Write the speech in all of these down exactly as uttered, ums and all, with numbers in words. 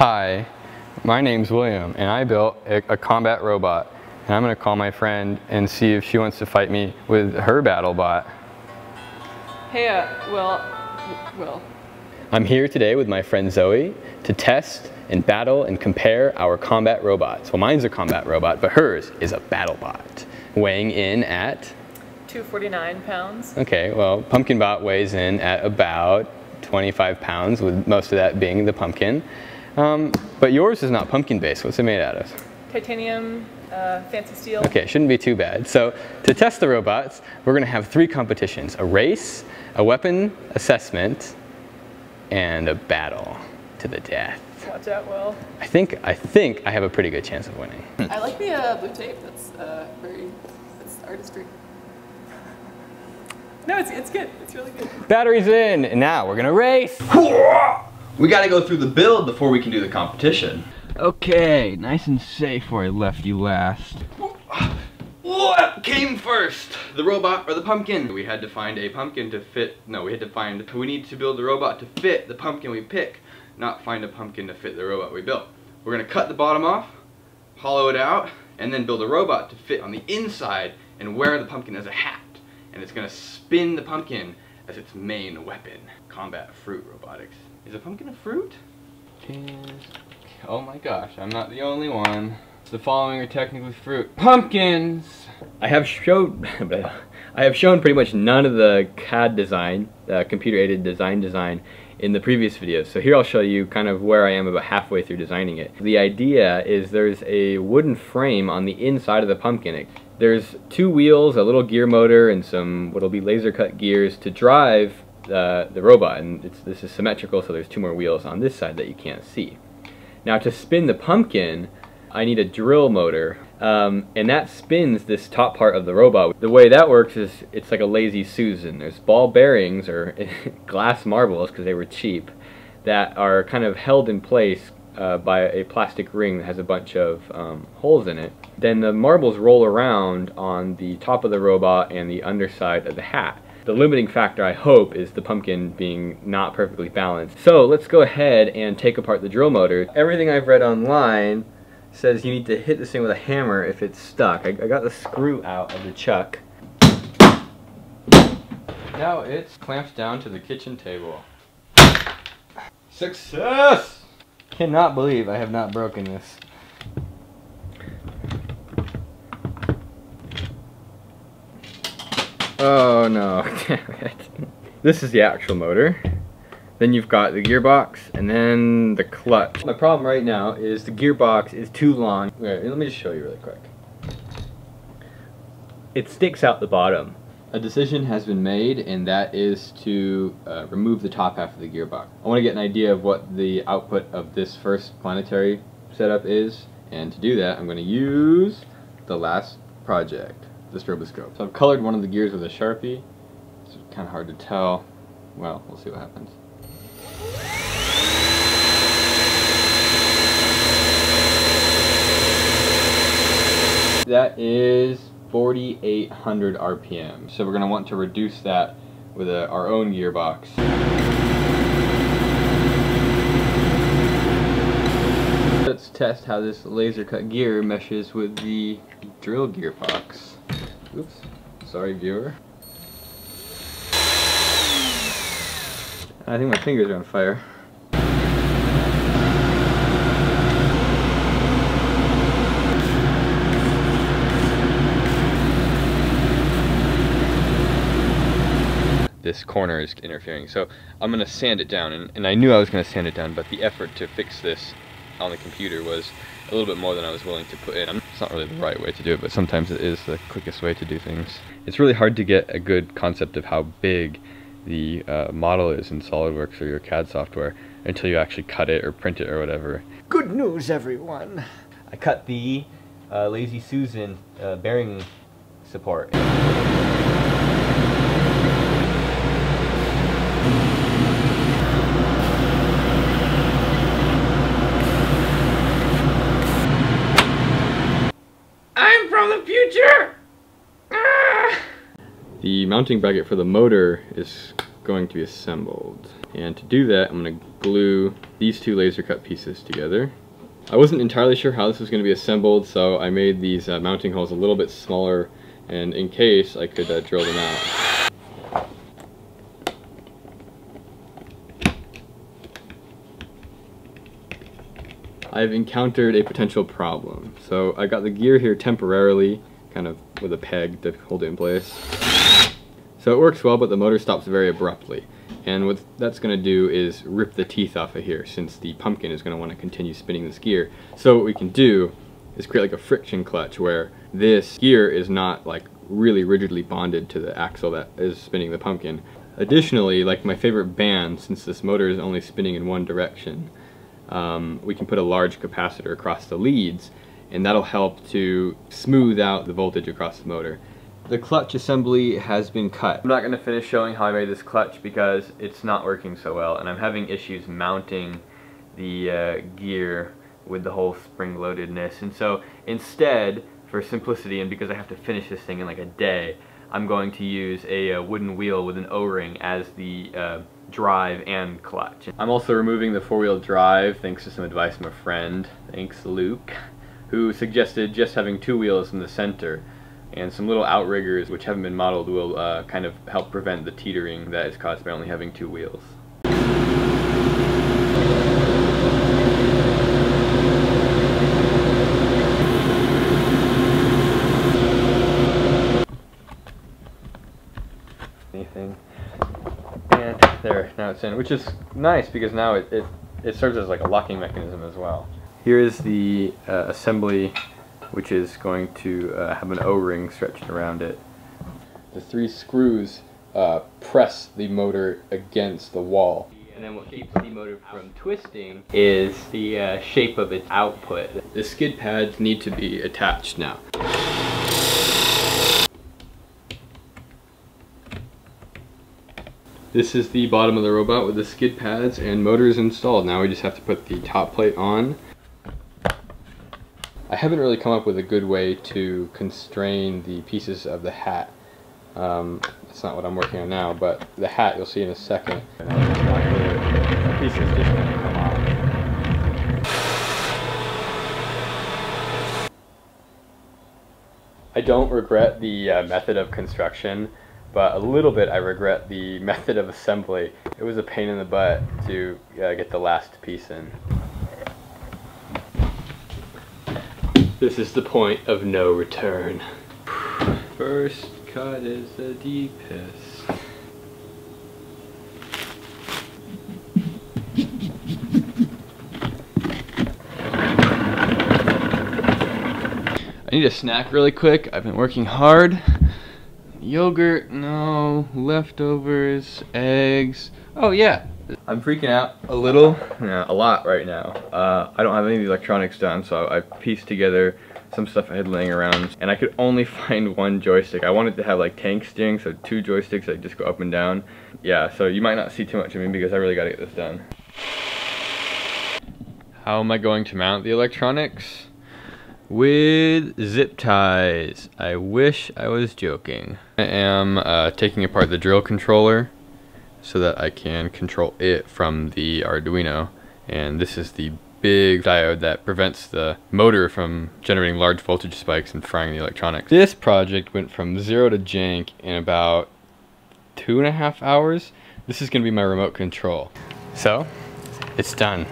Hi, my name's William and I built a, a combat robot, and I'm going to call my friend and see if she wants to fight me with her BattleBot. Hey, uh, well, well. I'm here today with my friend Zoe to test and battle and compare our combat robots. Well, mine's a combat robot, but hers is a BattleBot, weighing in at two hundred forty-nine pounds. Okay, well, Pumpkin Bot weighs in at about twenty-five pounds, with most of that being the pumpkin. Um, but yours is not pumpkin-based. What's it made out of? Titanium, uh, fancy steel. Okay, shouldn't be too bad. So to test the robots, we're going to have three competitions: a race, a weapon assessment, and a battle to the death. Watch out, Will. I think I think I have a pretty good chance of winning. I like the uh, blue tape. That's uh, very that's artistry. No, it's it's good. It's really good. Batteries in, and now we're gonna race. We gotta go through the build before we can do the competition. Okay, nice and safe where I left you last. What came first, the robot or the pumpkin? We had to find a pumpkin to fit. No, we had to find. We need to build the robot to fit the pumpkin we pick, not find a pumpkin to fit the robot we built. We're gonna cut the bottom off, hollow it out, and then build a robot to fit on the inside and wear the pumpkin as a hat. And it's gonna spin the pumpkin as its main weapon. Combat fruit robotics. Is a pumpkin a fruit? Oh my gosh, I'm not the only one. The following are technically fruit. Pumpkins! I have showed, I have shown pretty much none of the C A D design, the computer-aided design design, in the previous videos. So here I'll show you kind of where I am about halfway through designing it. The idea is there's a wooden frame on the inside of the pumpkin. It, There's two wheels, a little gear motor, and some what'll be laser cut gears to drive uh, the robot. And it's, this is symmetrical, so there's two more wheels on this side that you can't see. Now to spin the pumpkin, I need a drill motor, um, and that spins this top part of the robot. The way that works is it's like a lazy Susan. There's ball bearings, or glass marbles, because they were cheap, that are kind of held in place Uh, by a plastic ring that has a bunch of um, holes in it. Then the marbles roll around on the top of the robot and the underside of the hat. The limiting factor, I hope, is the pumpkin being not perfectly balanced. So let's go ahead and take apart the drill motor. Everything I've read online says you need to hit this thing with a hammer if it's stuck. I, I got the screw out of the chuck. Now it's clamped down to the kitchen table. Success! I cannot believe I have not broken this. Oh no, damn it. This is the actual motor. Then you've got the gearbox and then the clutch. My problem right now is the gearbox is too long. Wait, let me just show you really quick. It sticks out the bottom. A decision has been made, and that is to uh, remove the top half of the gearbox. I want to get an idea of what the output of this first planetary setup is, and to do that I'm going to use the last project, the stroboscope. So I've colored one of the gears with a Sharpie. It's kind of hard to tell. Well, we'll see what happens. That is forty-eight hundred R P M. So we're going to want to reduce that with a, our own gearbox. Let's test how this laser cut gear meshes with the drill gearbox. Oops, sorry viewer. I think my fingers are on fire. This corner is interfering, so I'm gonna sand it down, and, and I knew I was gonna sand it down, but the effort to fix this on the computer was a little bit more than I was willing to put in. It's not really the right way to do it, but sometimes it is the quickest way to do things. It's really hard to get a good concept of how big the uh, model is in SolidWorks or your C A D software until you actually cut it or print it or whatever. Good news, everyone! I cut the uh, Lazy Susan uh, bearing support. The mounting bracket for the motor is going to be assembled. And to do that, I'm going to glue these two laser cut pieces together. I wasn't entirely sure how this was going to be assembled, so I made these uh, mounting holes a little bit smaller, and in case I could uh, drill them out. I've encountered a potential problem. So I got the gear here temporarily, kind of with a peg to hold it in place. So it works well, but the motor stops very abruptly. And what that's going to do is rip the teeth off of here, since the pumpkin is going to want to continue spinning this gear. So what we can do is create like a friction clutch where this gear is not like really rigidly bonded to the axle that is spinning the pumpkin. Additionally, like my favorite band, since this motor is only spinning in one direction, um, we can put a large capacitor across the leads, and that'll help to smooth out the voltage across the motor. The clutch assembly has been cut. I'm not going to finish showing how I made this clutch because it's not working so well, and I'm having issues mounting the uh, gear with the whole spring-loadedness. And so instead, for simplicity and because I have to finish this thing in like a day, I'm going to use a, a wooden wheel with an O-ring as the uh, drive and clutch. I'm also removing the four-wheel drive thanks to some advice from a friend, thanks Luke, who suggested just having two wheels in the center. And some little outriggers, which haven't been modeled, will uh, kind of help prevent the teetering that is caused by only having two wheels. Anything. And there, now it's in, which is nice because now it, it, it serves as like a locking mechanism as well. Here is the uh, assembly, which is going to uh, have an O-ring stretched around it. The three screws uh, press the motor against the wall. And then what keeps the motor from twisting is the uh, shape of its output. The skid pads need to be attached now. This is the bottom of the robot with the skid pads and motors installed. Now we just have to put the top plate on. I haven't really come up with a good way to constrain the pieces of the hat. Um, that's not what I'm working on now, but the hat you'll see in a second. The pieces just going to come off. I don't regret the uh, method of construction, but a little bit I regret the method of assembly. It was a pain in the butt to uh, get the last piece in. This is the point of no return. First cut is the deepest. I need a snack really quick. I've been working hard. Yogurt, no. Leftovers, eggs. Oh yeah. I'm freaking out a little, yeah, a lot right now. Uh, I don't have any of the electronics done, so I pieced together some stuff I had laying around, and I could only find one joystick. I wanted to have like tank steering, so two joysticks that just go up and down. Yeah, so you might not see too much of me because I really gotta get this done. How am I going to mount the electronics? With zip ties. I wish I was joking. I am uh, taking apart the drill controller, so that I can control it from the Arduino. And this is the big diode that prevents the motor from generating large voltage spikes and frying the electronics. This project went from zero to jank in about two and a half hours. This is gonna be my remote control. So, it's done.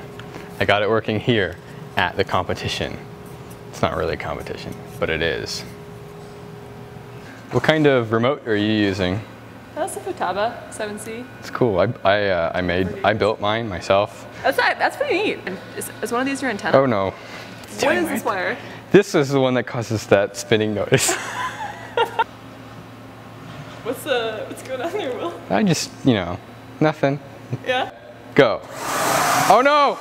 I got it working here at the competition. It's not really a competition, but it is. What kind of remote are you using? That's a Futaba seven C. It's cool. I I, uh, I made I built mine myself. That's not, that's pretty neat. Is, is one of these your antenna? Oh no. It's what is this wire? This is the one that causes that spinning noise. What's uh what's going on there, Will? I just you know nothing. Yeah. Go. Oh no!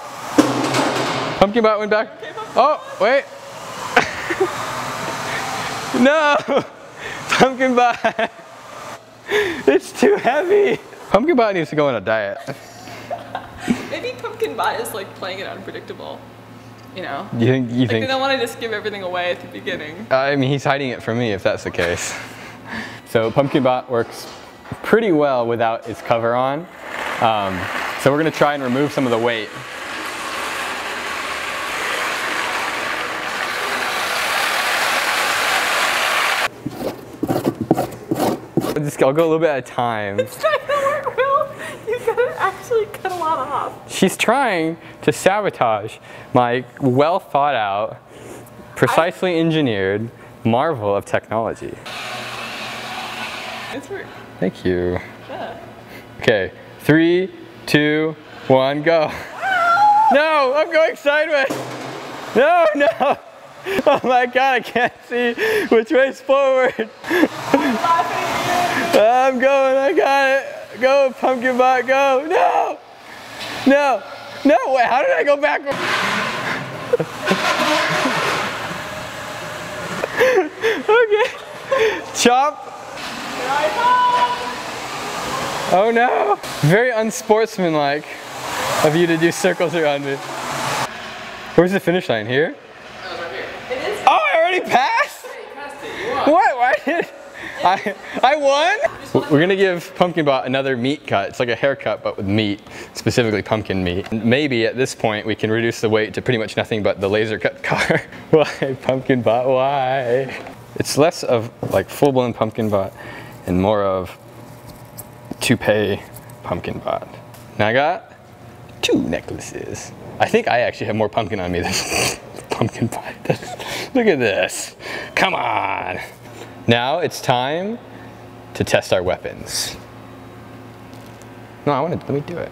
Pumpkin Bot went back. Okay, oh wait. No, Pumpkin Bot. It's too heavy! Pumpkin Bot needs to go on a diet. Maybe Pumpkin Bot is like playing it unpredictable. You know? You think? You like think? They don't want to just give everything away at the beginning. I mean, he's hiding it from me if that's the case. So Pumpkin Bot works pretty well without its cover on. Um, so we're going to try and remove some of the weight. I'll just I'll go a little bit at a time. It's trying to work, Will. You've got to actually cut a lot off. She's trying to sabotage my well thought out, precisely I... engineered marvel of technology. It's work. Thank you. Yeah. Okay, three, two, one, go. Ah! No, I'm going sideways. No, no. Oh my God, I can't see which way's forward. I'm going, I got it. Go, Pumpkin Bot, go. No, no, no, wait, how did I go backwards? Okay, Chomp. Oh no! Very unsportsmanlike of you to do circles around me. Where's the finish line? Here? No, it's right here. It is. Oh, I already passed? Yeah, you passed it. You won. What? Why did I? I won? We're gonna give Pumpkin Bot another meat cut. It's like a haircut, but with meat, specifically pumpkin meat. Maybe at this point we can reduce the weight to pretty much nothing but the laser cut car. Why, Pumpkin Bot? Why? It's less of like full-blown Pumpkin Bot and more of toupee Pumpkin Bot. Now I got two necklaces. I think I actually have more pumpkin on me than Pumpkin Bot. Look at this. Come on. Now it's time to test our weapons. No, I want to, let me do it.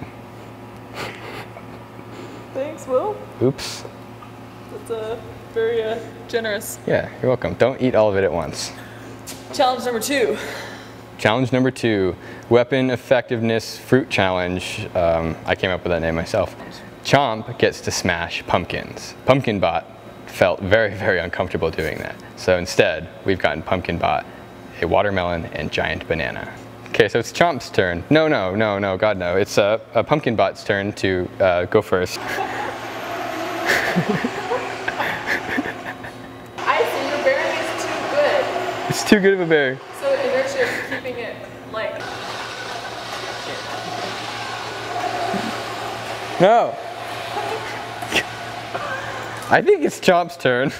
Thanks, Will. Oops. That's a very uh, generous. Yeah, you're welcome. Don't eat all of it at once. Challenge number two. Challenge number two, Weapon Effectiveness Fruit Challenge. Um, I came up with that name myself. Chomp gets to smash pumpkins. Pumpkin Bot felt very, very uncomfortable doing that. So instead, we've gotten Pumpkin Bot, a watermelon, and giant banana. Okay, so it's Chomp's turn. No, no, no, no, God, no. It's uh, a Pumpkin Bot's turn to uh, go first. I think your bearing is too good. It's too good of a bearing. So inertia is keeping it like... No! I think it's Chomp's turn.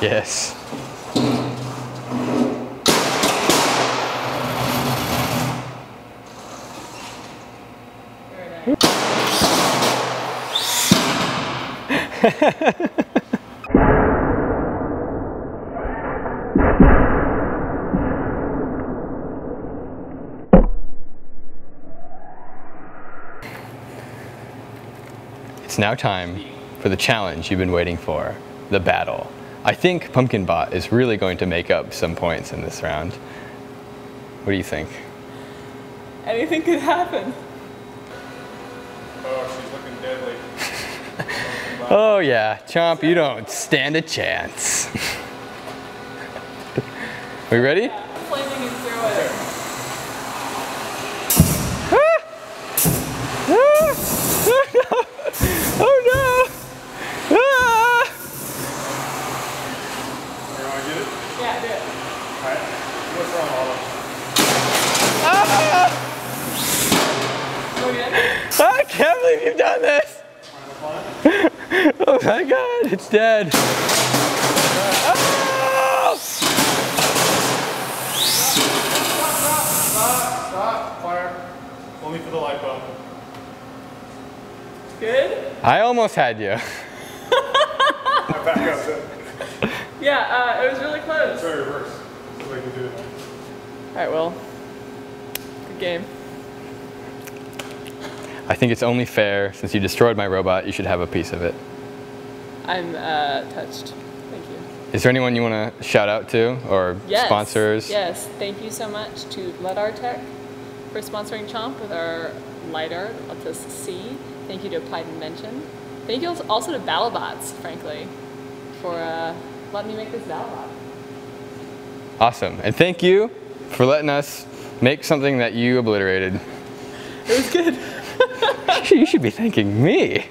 Yes. It's now time for the challenge you've been waiting for, the battle. I think Pumpkin Bot is really going to make up some points in this round. What do you think? Anything could happen. Oh, she's looking deadly. Oh yeah, Chomp, you don't stand a chance. We ready? Yeah, flaming and throw it. Ah! Ah! Oh no! Oh no! Ah! You want to get it? Yeah, do it. Alright, what's wrong, Oliver? Ah! Go again? I can't believe you've done this! Oh my God, it's dead. Oh! Stop, stop, fire. Only for the light bulb. Good? I almost had you. I back up then. Yeah, uh, it was really close. It's very reverse. That's the way you do it. Alright, well, good game. I think it's only fair, since you destroyed my robot, you should have a piece of it. I'm uh, touched. Thank you. Is there anyone you want to shout out to, or yes, sponsors? Yes, thank you so much to LidarTech for sponsoring Chomp with our LiDAR of this C. Thank you to Applied Dimension. Thank you also to BattleBots, frankly, for uh, letting me make this BattleBot. Awesome, and thank you for letting us make something that you obliterated. It was good. You should be thanking me.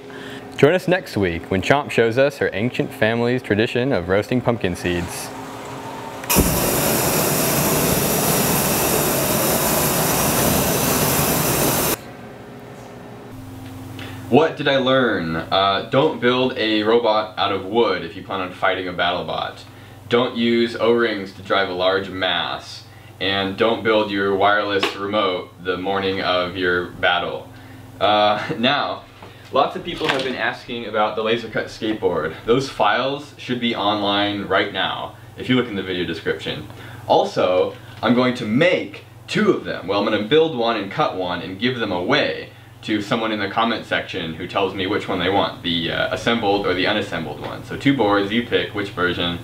Join us next week when Chomp shows us her ancient family's tradition of roasting pumpkin seeds. What did I learn? Uh, don't build a robot out of wood if you plan on fighting a BattleBot. Don't use O-rings to drive a large mass. And don't build your wireless remote the morning of your battle. Uh, now, lots of people have been asking about the laser cut skateboard. Those files should be online right now, if you look in the video description. Also, I'm going to make two of them. Well, I'm going to build one and cut one and give them away to someone in the comment section who tells me which one they want, the uh, assembled or the unassembled one. So two boards, you pick which version.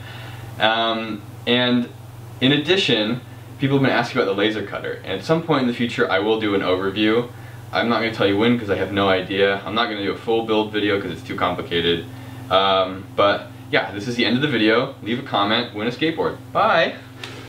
Um, and in addition, people have been asking about the laser cutter. And at some point in the future, I will do an overview. I'm not going to tell you when because I have no idea. I'm not going to do a full build video because it's too complicated. Um, but yeah, this is the end of the video. Leave a comment, win a skateboard. Bye!